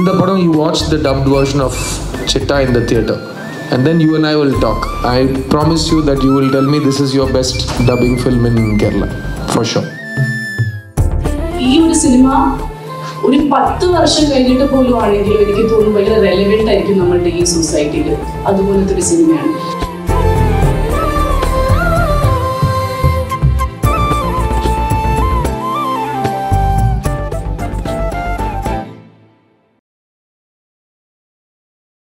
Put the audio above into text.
in the padam, you watch the dubbed version of Chitta in the theatre, and then you and I will talk. I promise you that you will tell me this is your best dubbing film in Kerala, for sure. In cinema, I think it's relevant in society.